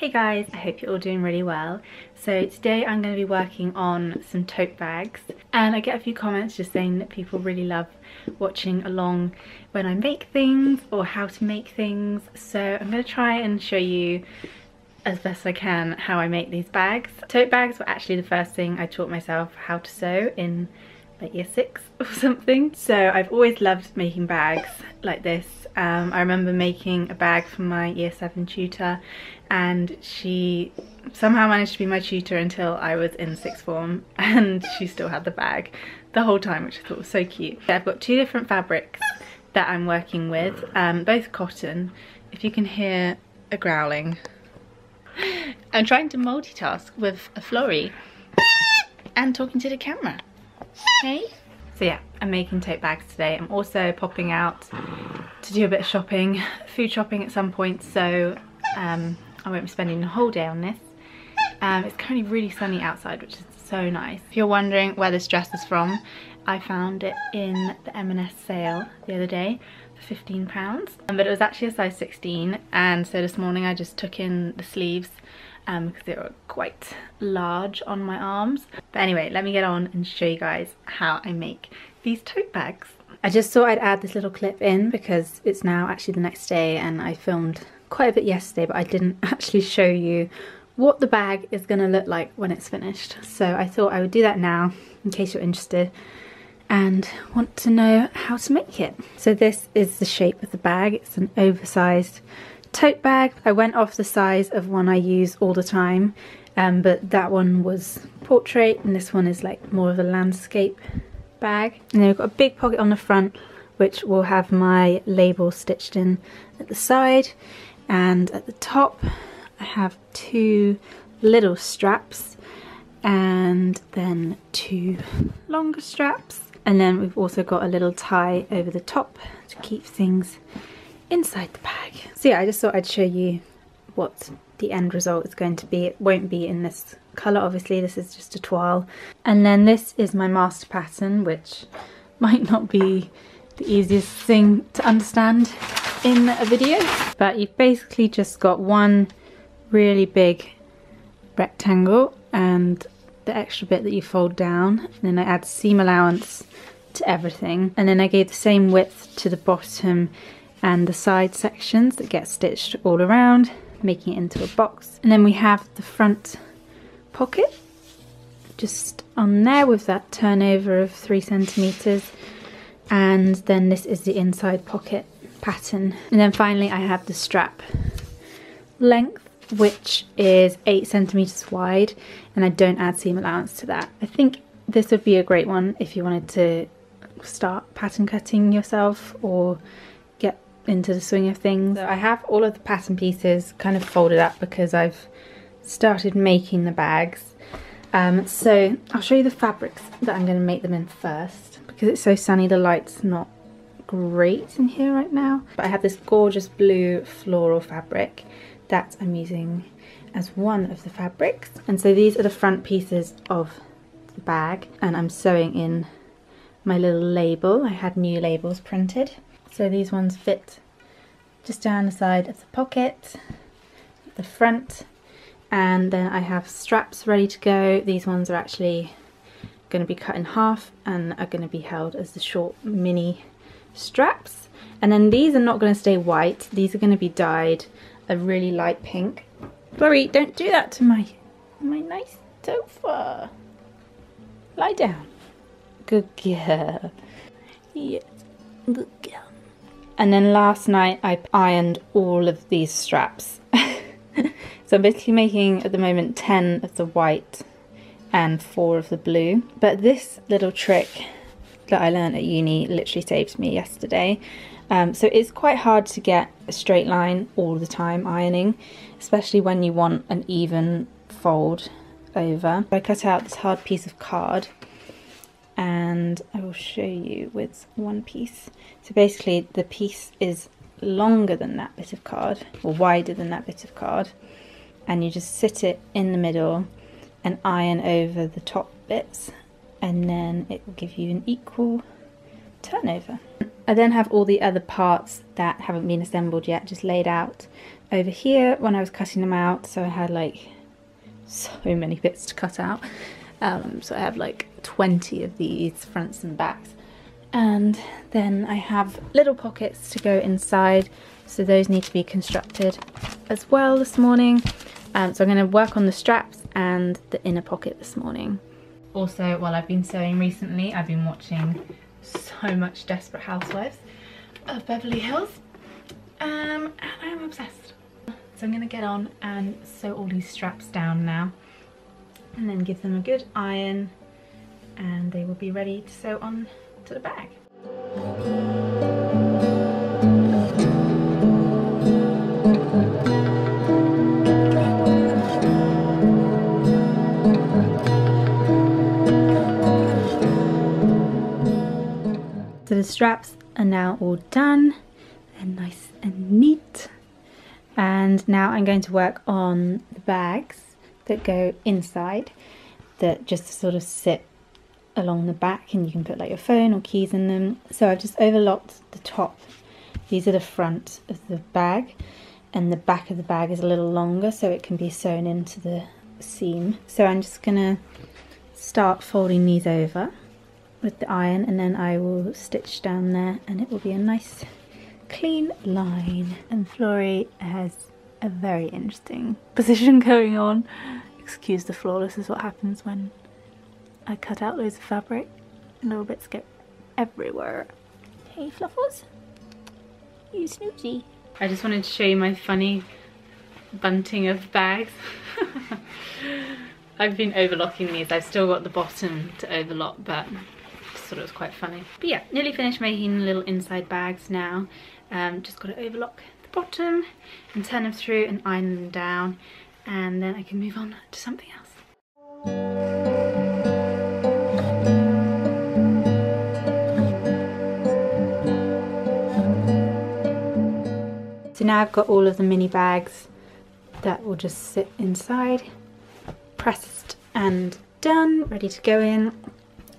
Hey guys, I hope you're all doing really well. So today I'm going to be working on some tote bags, and I get a few comments just saying that people really love watching along when I make things or how to make things. So I'm going to try and show you as best I can how I make these bags. Tote bags were actually the first thing I taught myself how to sew in like year 6 or something. So I've always loved making bags like this. I remember making a bag for my year 7 tutor, and she somehow managed to be my tutor until I was in 6th form, and she still had the bag the whole time, which I thought was so cute. I've got 2 different fabrics that I'm working with, both cotton. If you can hear a growling. I'm trying to multitask with a florrie and talking to the camera. Hey. So yeah, I'm making tote bags today. I'm also popping out to do a bit of shopping, food shopping at some point, so I won't be spending the whole day on this. It's currently really sunny outside, which is so nice. If you're wondering where this dress is from, I found it in the M&S sale the other day for £15, but it was actually a size 16, and so this morning I just took in the sleeves because they were quite large on my arms. But anyway, let me get on and show you guys how I make these tote bags. I just thought I'd add this little clip in because it's now actually the next day, and I filmed quite a bit yesterday, but I didn't actually show you what the bag is going to look like when it's finished. So I thought I would do that now in case you're interested and want to know how to make it. So this is the shape of the bag. It's an oversized tote bag. I went off the size of one I use all the time, but that one was portrait and this one is like more of a landscape bag. And then we've got a big pocket on the front which will have my label stitched in at the side, and at the top I have 2 little straps and then 2 longer straps, and then we've also got a little tie over the top to keep things inside the bag. So yeah, I just thought I'd show you what the end result is going to be. It won't be in this colour, obviously, this is just a toile. And then this is my master pattern, which might not be the easiest thing to understand in a video, but you've basically just got one really big rectangle and the extra bit that you fold down, and then I add seam allowance to everything, and then I gave the same width to the bottom and the side sections that get stitched all around, making it into a box. And then we have the front pocket just on there with that turnover of 3 centimeters, and then this is the inside pocket pattern. And then finally I have the strap length, which is 8 centimeters wide, and I don't add seam allowance to that. I think this would be a great one if you wanted to start pattern cutting yourself or get into the swing of things. So I have all of the pattern pieces kind of folded up because I've started making the bags. So I'll show you the fabrics that I'm going to make them in first. Because it's so sunny, the light's not great in here right now. But I have this gorgeous blue floral fabric that I'm using as one of the fabrics. And so these are the front pieces of the bag, and I'm sewing in my little label. I had new labels printed. So these ones fit just down the side of the pocket, the front, and then I have straps ready to go. These ones are actually going to be cut in half and are going to be held as the short mini straps. And then these are not going to stay white, these are going to be dyed a really light pink. Florrie, don't do that to my nice sofa. Lie down. Good girl. Yeah, good girl. And then last night I ironed all of these straps. So I'm basically making at the moment 10 of the white and 4 of the blue. But this little trick that I learned at uni literally saved me yesterday. So it's quite hard to get a straight line all the time ironing, especially when you want an even fold over. I cut out this hard piece of card and I will show you with one piece. So basically the piece is longer than that bit of card, or wider than that bit of card, and you just sit it in the middle and iron over the top bits, and then it will give you an equal turnover. I then have all the other parts that haven't been assembled yet just laid out over here when I was cutting them out, so I had like so many bits to cut out. So I have like 20 of these fronts and backs, and then I have little pockets to go inside, so those need to be constructed as well this morning. So I'm going to work on the straps and the inner pocket this morning. Also, while I've been sewing recently, I've been watching so much Desperate Housewives of Beverly Hills, and I'm obsessed. So I'm going to get on and sew all these straps down now, and then give them a good iron, and they will be ready to sew on to the bag. So the straps are now all done, they're nice and neat, and now I'm going to work on the bags that go inside, that just sort of sit along the back, and you can put like your phone or keys in them. So I've just overlocked the top. These are the front of the bag, and the back of the bag is a little longer so it can be sewn into the seam. So I'm just gonna start folding these over with the iron, and then I will stitch down there and it will be a nice clean line. And Flori has a very interesting position going on. Excuse the floor, this is what happens when I cut out loads of fabric. Little bits get everywhere. Hey Fluffles, you snoozy. I just wanted to show you my funny bunting of bags. I've been overlocking these. I've still got the bottom to overlock, but I just thought it was quite funny. But yeah, nearly finished making little inside bags now. Just got to overlock bottom and turn them through and iron them down, and then I can move on to something else. So now I've got all of the mini bags that will just sit inside, pressed and done, ready to go in.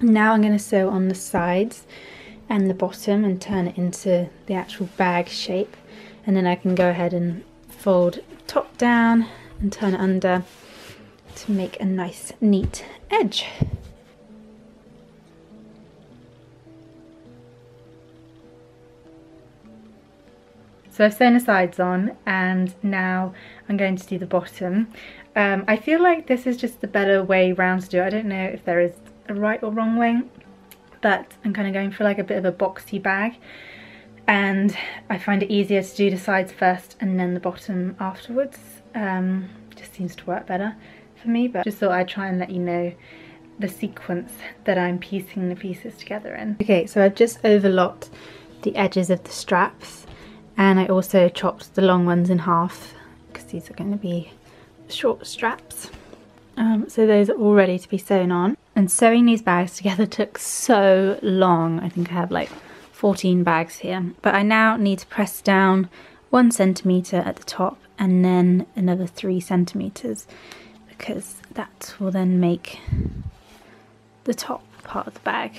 Now I'm going to sew on the sides and the bottom and turn it into the actual bag shape. And then I can go ahead and fold top down and turn it under to make a nice neat edge. So I've sewn the sides on, and now I'm going to do the bottom. I feel like this is just the better way round to do it. I don't know if there is a right or wrong way, but I'm kind of going for like a bit of a boxy bag. And I find it easier to do the sides first and then the bottom afterwards. Just seems to work better for me, but just thought I'd try and let you know the sequence that I'm piecing the pieces together in. Okay, so I've just overlocked the edges of the straps, and I also chopped the long ones in half because these are going to be short straps. So those are all ready to be sewn on. And sewing these bags together took so long. I think I have like 14 bags here, but I now need to press down 1 centimetre at the top and then another 3 centimetres, because that will then make the top part of the bag.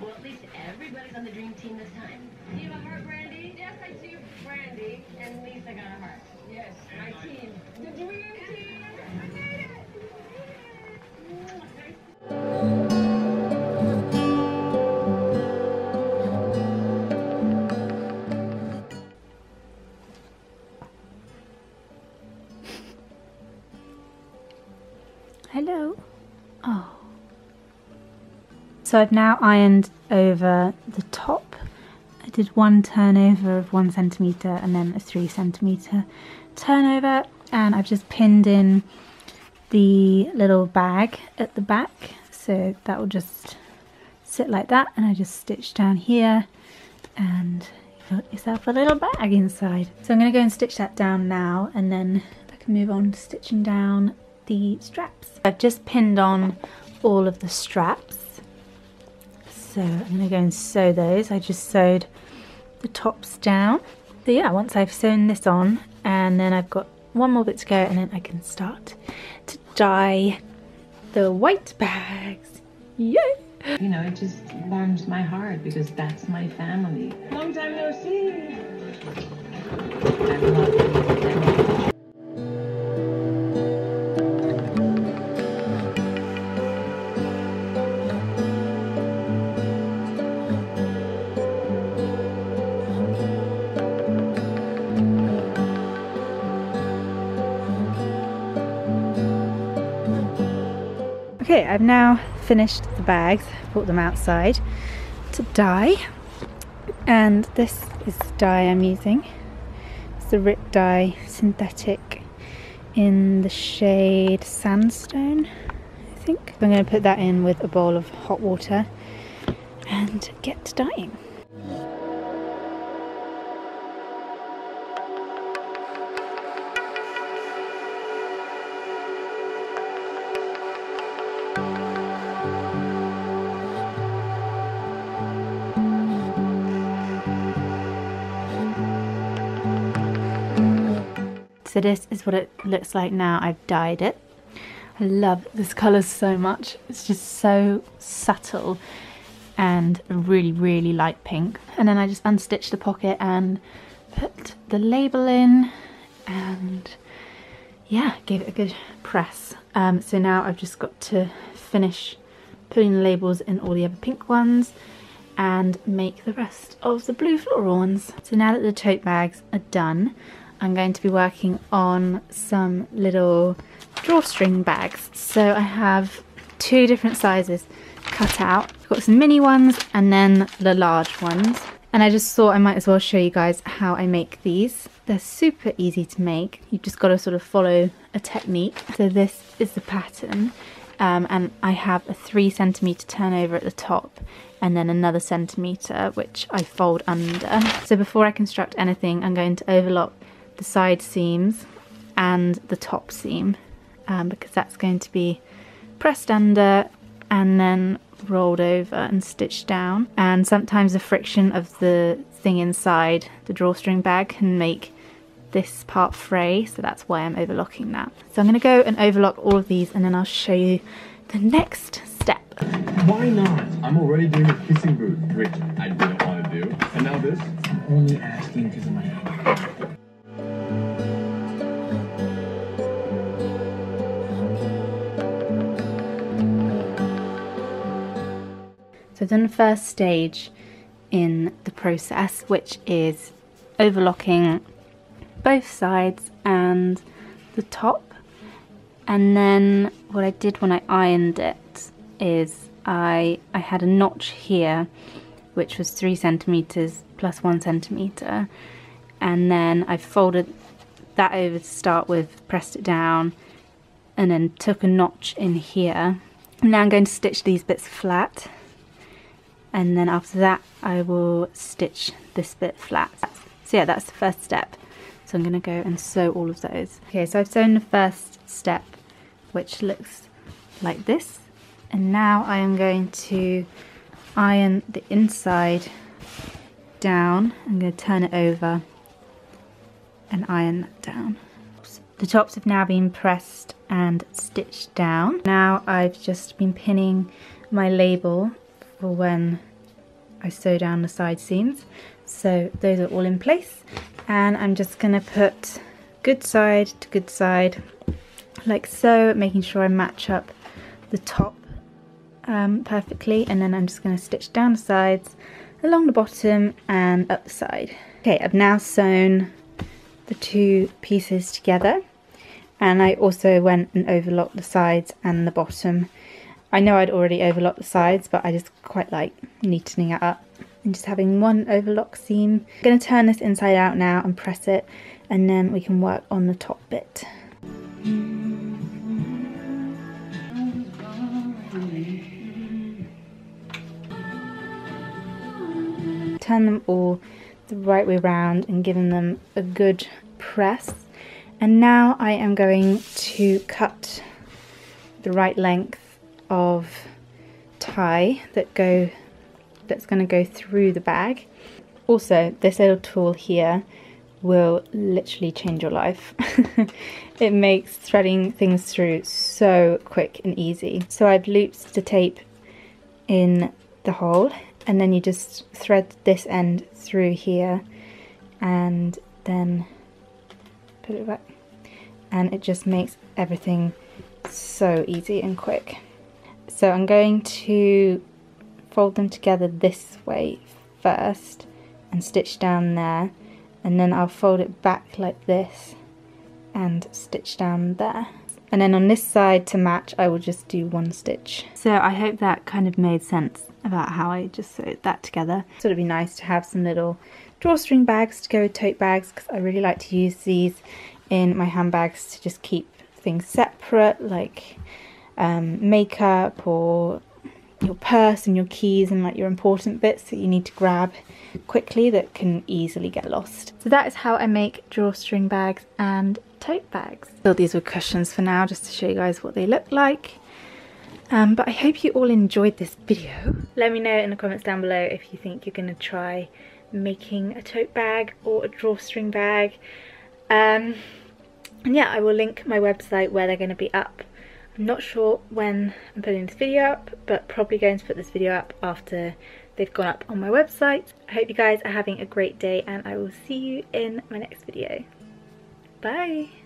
Well, at least everybody's on the dream team this time. Do you have a heart, Brandy? Yes, I do. Brandy and Lisa got a heart. Yes, my team. The dream team. I made it. Mm-hmm. Hello. Oh. So I've now ironed over the top. I did 1 turnover of 1 centimetre and then a 3 centimetre turnover, and I've just pinned in the little bag at the back, so that will just sit like that, and I just stitch down here and you've got yourself a little bag inside. So I'm going to go and stitch that down now, and then I can move on to stitching down the straps. I've just pinned on all of the straps, so I'm going to go and sew those. I just sewed the tops down. So yeah, once I've sewn this on, and then I've got 1 more bit to go, and then I can start to dye the white bags. Yay! You know, it just warms my heart because that's my family. Long time no see! I love them. Okay, I've now finished the bags, brought them outside to dye, and this is the dye I'm using. It's the Rit dye synthetic in the shade Sandstone, I think. I'm going to put that in with a bowl of hot water and get to dyeing. So this is what it looks like now I've dyed it. I love this colour so much. It's just so subtle and a really, really light pink. And then I just unstitched the pocket and put the label in and yeah, gave it a good press. So now I've just got to finish putting the labels in all the other pink ones and make the rest of the blue floral ones. So now that the tote bags are done, I'm going to be working on some little drawstring bags. So I have two different sizes cut out. I've got some mini ones and then the large ones. And I just thought I might as well show you guys how I make these. They're super easy to make. You've just got to sort of follow a technique. So this is the pattern. And I have a 3 centimetre turnover at the top and then another centimetre which I fold under. So before I construct anything, I'm going to overlock the side seams and the top seam because that's going to be pressed under and then rolled over and stitched down. And sometimes the friction of the thing inside the drawstring bag can make this part fray, so that's why I'm overlocking that. So I'm going to go and overlock all of these and then I'll show you the next step. Why not? I'm already doing a kissing booth, which I didn't want to do. And now this? I'm only asking because of my head. So I've done the first stage in the process, which is overlocking both sides and the top. And then what I did when I ironed it is I had a notch here, which was 3 centimetres plus 1 centimetre. And then I folded that over to start with, pressed it down, and then took a notch in here. Now I'm going to stitch these bits flat. And then after that I will stitch this bit flat. So yeah, that's the first step. So I'm going to go and sew all of those. Okay, so I've sewn the first step, which looks like this. And now I am going to iron the inside down. I'm going to turn it over and iron that down. The tops have now been pressed and stitched down. Now I've just been pinning my label for when I sew down the side seams. So those are all in place. And I'm just going to put good side to good side, like so, making sure I match up the top perfectly. And then I'm just going to stitch down the sides, along the bottom and up the side. Okay, I've now sewn the two pieces together. And I also went and overlocked the sides and the bottom. I know I'd already overlocked the sides, but I just quite like neatening it up and just having one overlock seam. I'm going to turn this inside out now and press it, and then we can work on the top bit. Turn them all the right way round and giving them a good press. And now I am going to cut the right length of tie that's going to go through the bag. Also, this little tool here will literally change your life. It makes threading things through so quick and easy. So I've looped the tape in the hole, and then you just thread this end through here and then put it back, and it just makes everything so easy and quick. So I'm going to fold them together this way first and stitch down there, and then I'll fold it back like this and stitch down there. And then on this side to match, I will just do one stitch. So I hope that kind of made sense about how I just sewed that together. So it'd be nice to have some little drawstring bags to go with tote bags, because I really like to use these in my handbags to just keep things separate, like makeup or your purse and your keys and like your important bits that you need to grab quickly that can easily get lost. So that is how I make drawstring bags and tote bags. So these were cushions for now, just to show you guys what they look like. But I hope you all enjoyed this video. Let me know in the comments down below if you think you're going to try making a tote bag or a drawstring bag. And yeah, I will link my website where they're going to be up. I'm not sure when I'm putting this video up, but probably going to put this video up after they've gone up on my website. I hope you guys are having a great day, and I will see you in my next video. Bye!